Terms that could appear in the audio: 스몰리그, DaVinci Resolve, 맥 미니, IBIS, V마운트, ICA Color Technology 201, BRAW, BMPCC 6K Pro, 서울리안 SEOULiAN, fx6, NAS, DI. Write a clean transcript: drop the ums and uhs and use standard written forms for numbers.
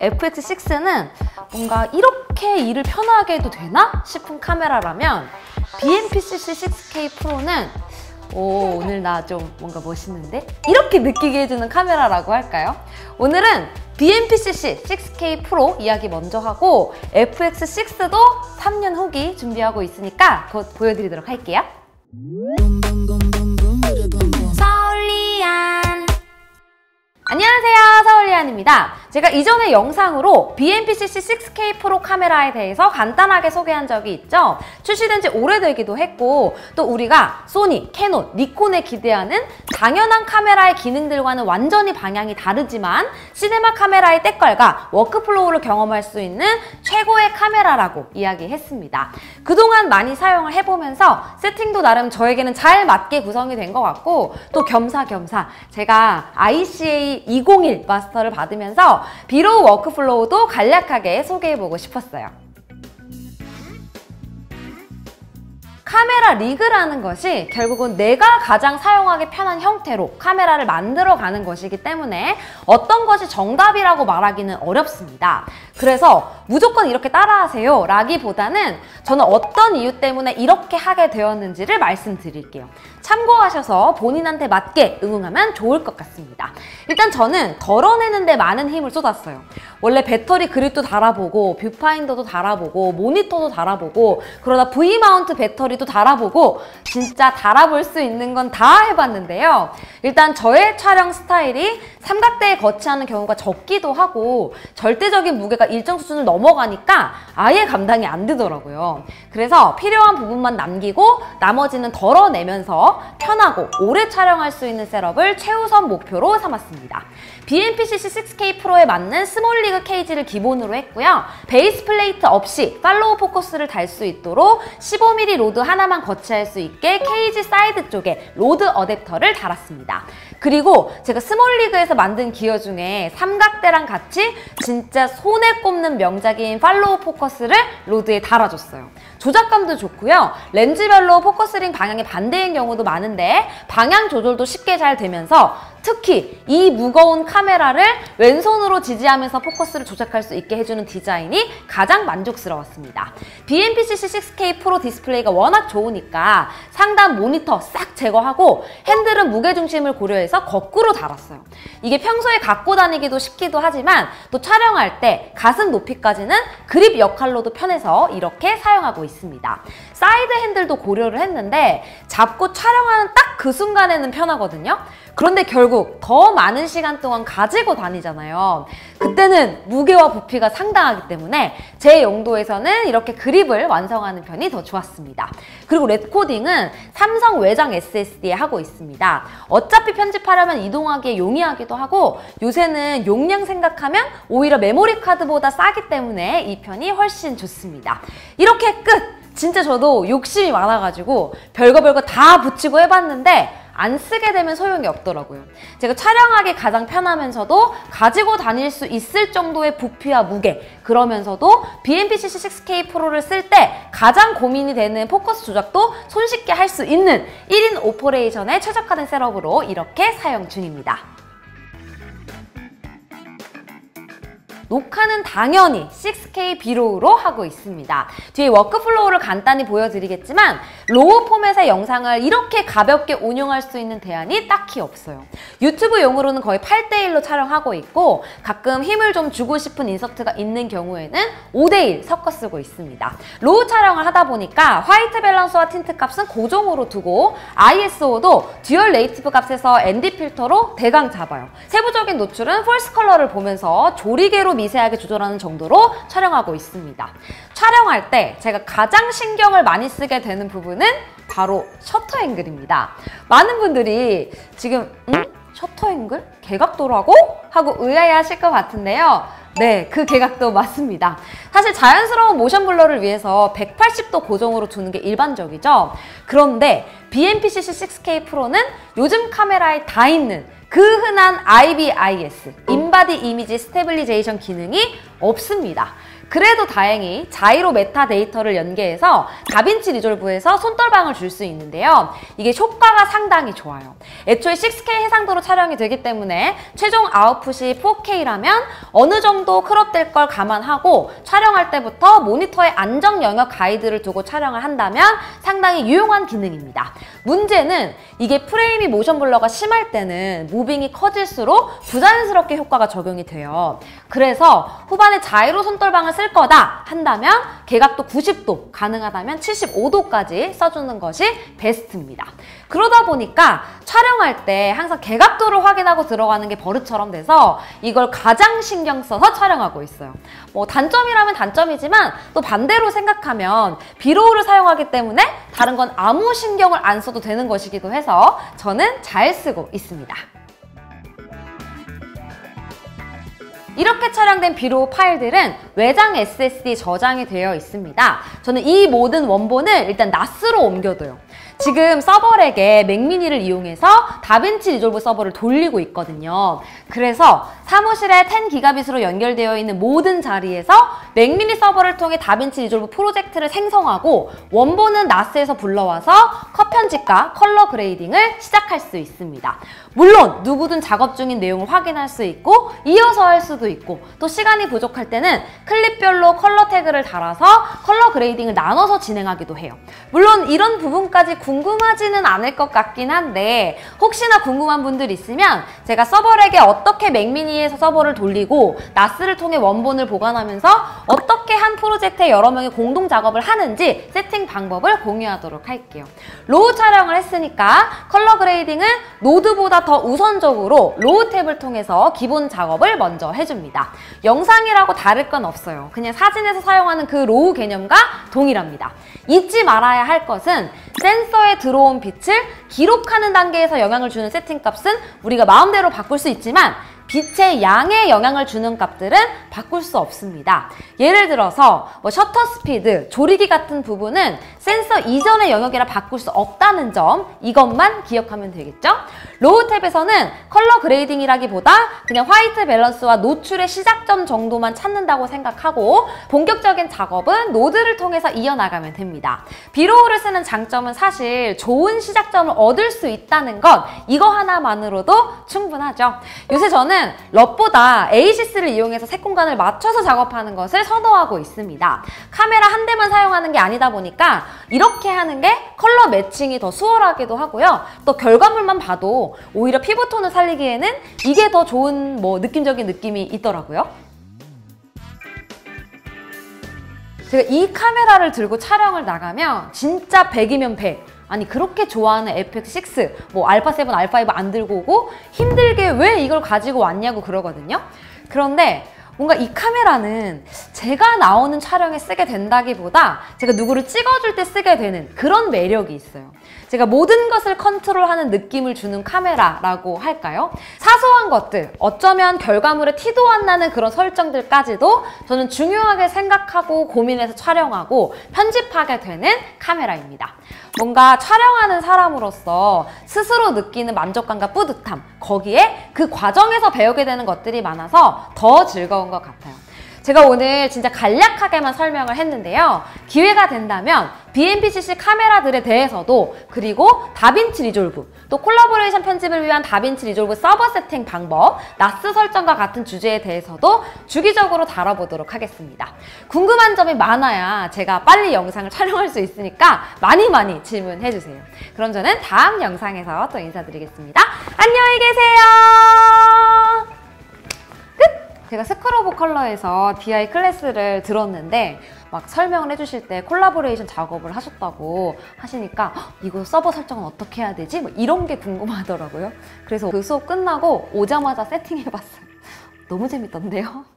FX6는 뭔가 이렇게 일을 편하게 해도 되나 싶은 카메라라면 BMPCC 6K Pro는 오, 오늘 나 좀 뭔가 멋있는데? 이렇게 느끼게 해주는 카메라라고 할까요? 오늘은 BMPCC 6K Pro 이야기 먼저 하고 FX6도 3년 후기 준비하고 있으니까 곧 보여드리도록 할게요. 서울리안 안녕하세요, 서울리안입니다. 제가 이전의 영상으로 BMPCC 6K 프로 카메라에 대해서 간단하게 소개한 적이 있죠. 출시된 지 오래되기도 했고 또 우리가 소니, 캐논, 니콘에 기대하는 당연한 카메라의 기능들과는 완전히 방향이 다르지만 시네마 카메라의 때깔과 워크플로우를 경험할 수 있는 최고의 카메라라고 이야기했습니다. 그동안 많이 사용을 해보면서 세팅도 나름 저에게는 잘 맞게 구성이 된 것 같고 또 겸사겸사 제가 ICA 201 마스터를 받으면서 비로우 워크플로우도 간략하게 소개해보고 싶었어요. 카메라 리그라는 것이 결국은 내가 가장 사용하기 편한 형태로 카메라를 만들어가는 것이기 때문에 어떤 것이 정답이라고 말하기는 어렵습니다. 그래서 무조건 이렇게 따라하세요 라기보다는 저는 어떤 이유 때문에 이렇게 하게 되었는지를 말씀드릴게요. 참고하셔서 본인한테 맞게 응용하면 좋을 것 같습니다. 일단 저는 덜어내는 데 많은 힘을 쏟았어요. 원래 배터리 그립도 달아보고 뷰파인더도 달아보고 모니터도 달아보고 그러다 V마운트 배터리 또 달아보고 진짜 달아볼 수 있는 건 다 해봤는데요. 일단 저의 촬영 스타일이 삼각대에 거치하는 경우가 적기도 하고 절대적인 무게가 일정 수준을 넘어가니까 아예 감당이 안 되더라고요. 그래서 필요한 부분만 남기고 나머지는 덜어내면서 편하고 오래 촬영할 수 있는 셋업을 최우선 목표로 삼았습니다. BMPCC 6K 프로에 맞는 스몰리그 케이지를 기본으로 했고요. 베이스 플레이트 없이 팔로우 포커스를 달 수 있도록 15mm 로드 하나만 거치할 수 있게 케이지 사이드 쪽에 로드 어댑터를 달았습니다. 그리고 제가 스몰리그에서 만든 기어 중에 삼각대랑 같이 진짜 손에 꼽는 명작인 팔로우 포커스를 로드에 달아줬어요. 조작감도 좋고요. 렌즈별로 포커스링 방향이 반대인 경우도 많은데 방향 조절도 쉽게 잘 되면서 특히 이 무거운 카메라를 왼손으로 지지하면서 포커스를 조작할 수 있게 해주는 디자인이 가장 만족스러웠습니다. BMPCC 6K 프로 디스플레이가 워낙 좋으니까 상단 모니터 싹 제거하고 핸들은 무게중심을 고려해서 거꾸로 달았어요. 이게 평소에 갖고 다니기도 쉽기도 하지만 또 촬영할 때 가슴 높이까지는 그립 역할로도 편해서 이렇게 사용하고 있습니다. 사이드 핸들도 고려를 했는데 잡고 촬영하는 딱 그 순간에는 편하거든요. 그런데 결국 더 많은 시간 동안 가지고 다니잖아요. 그때는 무게와 부피가 상당하기 때문에 제 용도에서는 이렇게 그립을 완성하는 편이 더 좋았습니다. 그리고 랩코딩은 삼성 외장 SSD에 하고 있습니다. 어차피 편집하려면 이동하기에 용이하기도 하고 요새는 용량 생각하면 오히려 메모리 카드보다 싸기 때문에 이 편이 훨씬 좋습니다. 이렇게 끝! 진짜 저도 욕심이 많아가지고 별거 다 붙이고 해봤는데 안 쓰게 되면 소용이 없더라고요. 제가 촬영하기 가장 편하면서도 가지고 다닐 수 있을 정도의 부피와 무게 그러면서도 BMPCC 6K 프로를 쓸 때 가장 고민이 되는 포커스 조작도 손쉽게 할 수 있는 1인 오퍼레이션에 최적화된 셋업으로 이렇게 사용 중입니다. 녹화는 당연히 6K 비로우로 하고 있습니다. 뒤에 워크플로우를 간단히 보여드리겠지만 로우 포맷의 영상을 이렇게 가볍게 운용할 수 있는 대안이 딱히 없어요. 유튜브용으로는 거의 8:1로 촬영하고 있고 가끔 힘을 좀 주고 싶은 인서트가 있는 경우에는 5:1 섞어 쓰고 있습니다. 로우 촬영을 하다 보니까 화이트 밸런스와 틴트 값은 고정으로 두고 ISO도 듀얼 네이티브 값에서 ND 필터로 대강 잡아요. 세부적인 노출은 폴스 컬러를 보면서 조리개로 미세하게 조절하는 정도로 촬영하고 있습니다. 촬영할 때 제가 가장 신경을 많이 쓰게 되는 부분은 바로 셔터 앵글입니다. 많은 분들이 지금 셔터 앵글? 개각도라고? 하고 의아해하실 것 같은데요. 네, 그 개각도 맞습니다. 사실 자연스러운 모션 블러를 위해서 180도 고정으로 두는 게 일반적이죠. 그런데 BMPCC 6K 프로는 요즘 카메라에 다 있는 그 흔한 IBIS, 인바디 이미지 스테빌리제이션 기능이 없습니다. 그래도 다행히 자이로 메타 데이터를 연계해서 다빈치 리졸브에서 손떨방을 줄 수 있는데요. 이게 효과가 상당히 좋아요. 애초에 6K 해상도로 촬영이 되기 때문에 최종 아웃풋이 4K라면 어느 정도 크롭될 걸 감안하고 촬영할 때부터 모니터에 안정 영역 가이드를 두고 촬영을 한다면 상당히 유용한 기능입니다. 문제는 이게 프레임이 모션 블러가 심할 때는 무빙이 커질수록 부자연스럽게 효과가 적용이 돼요. 그래서 후반에 자이로 손떨방을 쓸 거다 한다면 개각도 90도, 가능하다면 75도까지 써주는 것이 베스트입니다. 그러다 보니까 촬영할 때 항상 개각도를 확인하고 들어가는 게 버릇처럼 돼서 이걸 가장 신경 써서 촬영하고 있어요. 뭐 단점이라면 단점이지만 또 반대로 생각하면 비로우를 사용하기 때문에 다른 건 아무 신경을 안 써도 되는 것이기도 해서 저는 잘 쓰고 있습니다. 이렇게 촬영된 비로우 파일들은 외장 SSD 저장이 되어 있습니다. 저는 이 모든 원본을 일단 NAS로 옮겨둬요. 지금 서버렉에 맥 미니를 이용해서 다빈치 리졸브 서버를 돌리고 있거든요. 그래서 사무실에 10기가빗으로 연결되어 있는 모든 자리에서 맥 미니 서버를 통해 다빈치 리졸브 프로젝트를 생성하고 원본은 NAS에서 불러와서 컷 편집과 컬러 그레이딩을 시작할 수 있습니다. 물론 누구든 작업 중인 내용을 확인할 수 있고 이어서 할 수도 있고 또 시간이 부족할 때는 클립별로 컬러 태그를 달아서 컬러 그레이딩을 나눠서 진행하기도 해요. 물론 이런 부분까지 궁금하지는 않을 것 같긴 한데 혹시나 궁금한 분들 있으면 제가 서버렉에 어떻게 맥미니에서 서버를 돌리고 나스를 통해 원본을 보관하면서 어떻게 한 프로젝트에 여러 명이 공동 작업을 하는지 세팅 방법을 공유하도록 할게요. 로우 촬영을 했으니까 컬러 그레이딩은 노드보다 더 우선적으로 로우 탭을 통해서 기본 작업을 먼저 해줍니다. 영상이라고 다를 건 없어요. 그냥 사진에서 사용하는 그 로우 개념과 동일합니다. 잊지 말아야 할 것은 센서에 들어온 빛을 기록하는 단계에서 영향을 주는 세팅값은 우리가 마음대로 바꿀 수 있지만 빛의 양에 영향을 주는 값들은 바꿀 수 없습니다. 예를 들어서 뭐 셔터 스피드, 조리기 같은 부분은 센서 이전의 영역이라 바꿀 수 없다는 점, 이것만 기억하면 되겠죠? 로우 탭에서는 컬러 그레이딩이라기보다 그냥 화이트 밸런스와 노출의 시작점 정도만 찾는다고 생각하고 본격적인 작업은 노드를 통해서 이어나가면 됩니다. 비로우를 쓰는 장점은 사실 좋은 시작점을 얻을 수 있다는 것, 이거 하나만으로도 충분하죠. 요새 저는 럿보다 에이시스를 이용해서 색공간을 맞춰서 작업하는 것을 선호하고 있습니다. 카메라 한 대만 사용하는 게 아니다 보니까 이렇게 하는 게 컬러 매칭이 더 수월하기도 하고요. 또 결과물만 봐도 오히려 피부톤을 살리기에는 이게 더 좋은 느낌적인 느낌이 있더라고요. 제가 이 카메라를 들고 촬영을 나가면 진짜 100이면 100. 아니 그렇게 좋아하는 fx6, 알파7, 알파5 안 들고 오고 힘들게 왜 이걸 가지고 왔냐고 그러거든요. 그런데 뭔가 이 카메라는 제가 나오는 촬영에 쓰게 된다기보다 제가 누구를 찍어줄 때 쓰게 되는 그런 매력이 있어요. 제가 모든 것을 컨트롤하는 느낌을 주는 카메라라고 할까요? 사소한 것들, 어쩌면 결과물에 티도 안 나는 그런 설정들까지도 저는 중요하게 생각하고 고민해서 촬영하고 편집하게 되는 카메라입니다. 뭔가 촬영하는 사람으로서 스스로 느끼는 만족감과 뿌듯함, 거기에 그 과정에서 배우게 되는 것들이 많아서 더 즐거운 것 같아요. 제가 오늘 진짜 간략하게만 설명을 했는데요. 기회가 된다면 BMPCC 카메라들에 대해서도 그리고 다빈치 리졸브, 또 콜라보레이션 편집을 위한 다빈치 리졸브 서버 세팅 방법, 나스 설정과 같은 주제에 대해서도 주기적으로 다뤄보도록 하겠습니다. 궁금한 점이 많아야 제가 빨리 영상을 촬영할 수 있으니까 많이 질문해주세요. 그럼 저는 다음 영상에서 또 인사드리겠습니다. 안녕히 계세요. 제가 스크러브 컬러에서 DI 클래스를 들었는데 막 설명을 해주실 때 콜라보레이션 작업을 하셨다고 하시니까 이거 서버 설정은 어떻게 해야 되지? 이런 게 궁금하더라고요. 그래서 그 수업 끝나고 오자마자 세팅해봤어요. 너무 재밌던데요?